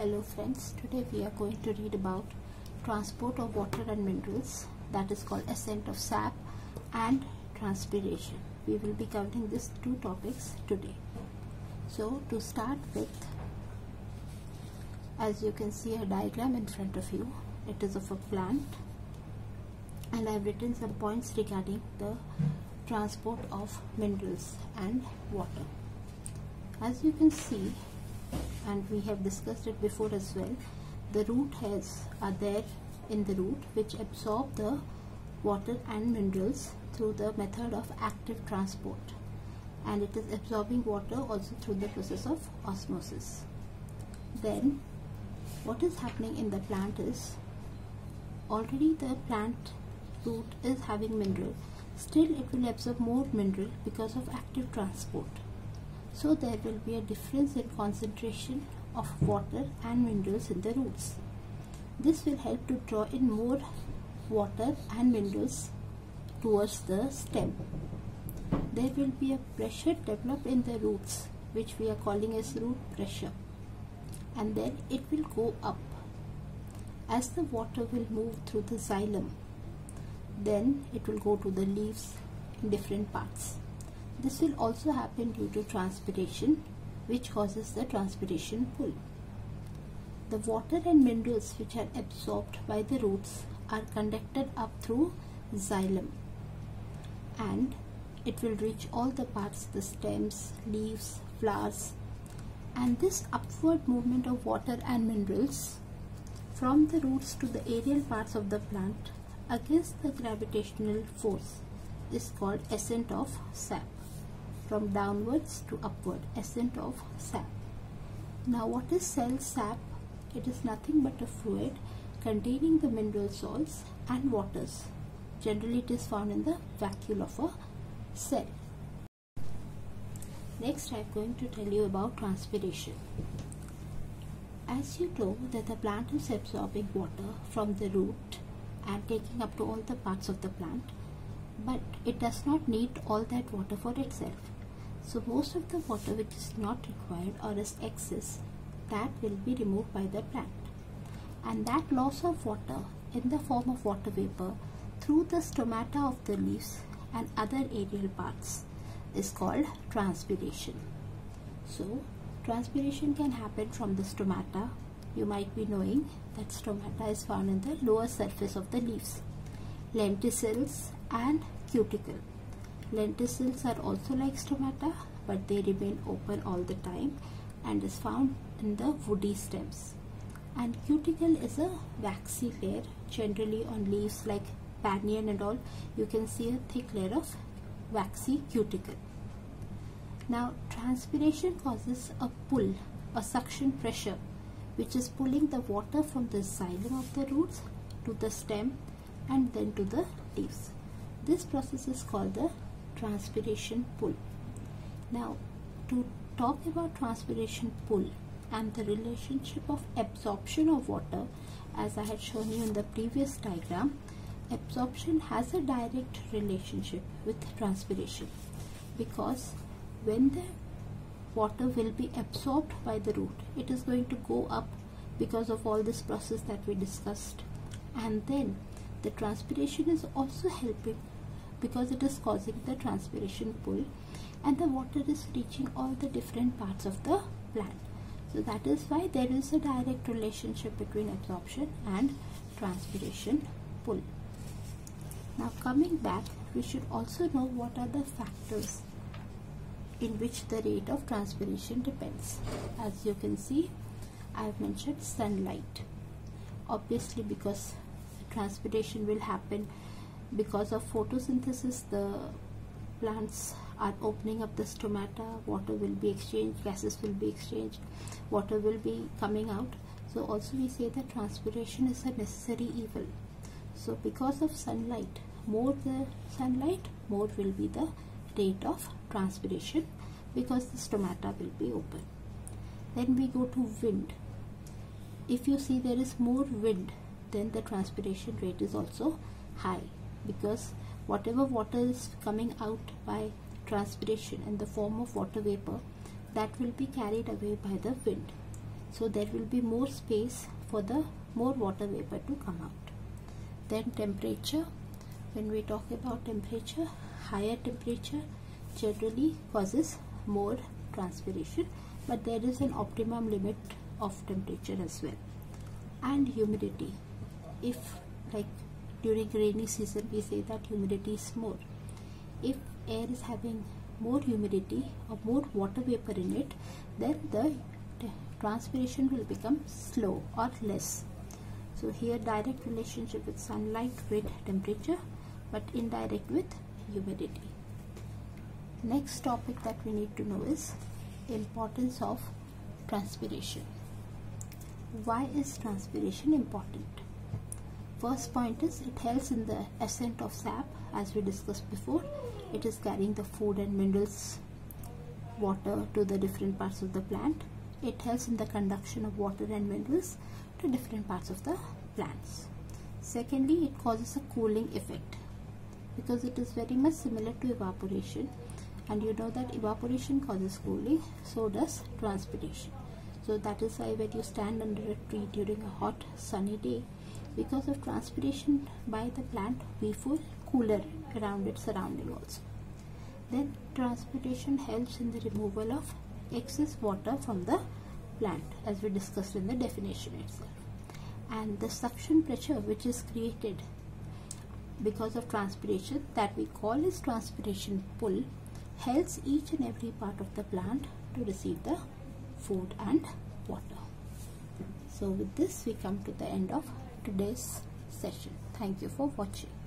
Hello friends, today we are going to read about transport of water and minerals, that is called ascent of sap, and transpiration. We will be covering these two topics today. So to start with, as you can see a diagram in front of you, it is of a plant, and I have written some points regarding the transport of minerals and water. As you can see, and we have discussed it before as well, the root hairs are there in the root which absorb the water and minerals through the method of active transport, and it is absorbing water also through the process of osmosis. Then what is happening in the plant is, already the plant root is having mineral, still it will absorb more mineral because of active transport. So there will be a difference in concentration of water and minerals in the roots. This will help to draw in more water and minerals towards the stem. There will be a pressure developed in the roots, which we are calling as root pressure, and then it will go up as the water will move through the xylem. Then it will go to the leaves in different parts. This will also happen due to transpiration, which causes the transpiration pool. The water and minerals which are absorbed by the roots are conducted up through xylem, and it will reach all the parts, the stems, leaves, flowers, and this upward movement of water and minerals from the roots to the aerial parts of the plant against the gravitational force is called ascent of sap. From downwards to upward, ascent of sap. Now what is cell sap? It is nothing but a fluid containing the mineral salts and waters. Generally it is found in the vacuole of a cell. Next I am going to tell you about transpiration. As you know that the plant is absorbing water from the root and taking up to all the parts of the plant, but it does not need all that water for itself. So most of the water which is not required or is excess, that will be removed by the plant. And that loss of water in the form of water vapor through the stomata of the leaves and other aerial parts is called transpiration. So transpiration can happen from the stomata. You might be knowing that stomata is found in the lower surface of the leaves, lenticels and cuticle. Lenticels are also like stomata, but they remain open all the time and is found in the woody stems. And cuticle is a waxy layer, generally on leaves like banyan and all, you can see a thick layer of waxy cuticle. Now transpiration causes a pull, a suction pressure, which is pulling the water from the xylem of the roots to the stem and then to the leaves. This process is called the transpiration pull. Now to talk about transpiration pull and the relationship of absorption of water, as I had shown you in the previous diagram, absorption has a direct relationship with transpiration, because when the water will be absorbed by the root, it is going to go up because of all this process that we discussed, and then the transpiration is also helping because it is causing the transpiration pool, and the water is reaching all the different parts of the plant. So that is why there is a direct relationship between absorption and transpiration pool. Now coming back, we should also know what are the factors in which the rate of transpiration depends. As you can see, I have mentioned sunlight, obviously because transpiration will happen because of photosynthesis. The plants are opening up the stomata, water will be exchanged, gases will be exchanged, water will be coming out. So also we say that transpiration is a necessary evil. So because of sunlight, more the sunlight, more will be the rate of transpiration, because the stomata will be open. Then we go to wind. If you see there is more wind, then the transpiration rate is also high, because whatever water is coming out by transpiration in the form of water vapor, that will be carried away by the wind. so there will be more space for the more water vapor to come out. Then temperature, when we talk about temperature, higher temperature generally causes more transpiration, but there is an optimum limit of temperature as well. And humidity, if like during rainy season we say that humidity is more, if air is having more humidity or more water vapor in it, then the transpiration will become slow or less. So here direct relationship with sunlight with temperature, but indirect with humidity. Next topic that we need to know is importance of transpiration. Why is transpiration important? First point is it helps in the ascent of sap, as we discussed before. It is carrying the food and minerals, water to the different parts of the plant. It helps in the conduction of water and minerals to different parts of the plants. Secondly, it causes a cooling effect because it is very much similar to evaporation, and you know that evaporation causes cooling, so does transpiration. So that is why when you stand under a tree during a hot sunny day, because of transpiration by the plant, we feel cooler around its surrounding also. Then transpiration helps in the removal of excess water from the plant, as we discussed in the definition itself. And the suction pressure which is created because of transpiration, that we call as transpiration pull, helps each and every part of the plant to receive the food and water. So with this we come to the end of today's session. Thank you for watching.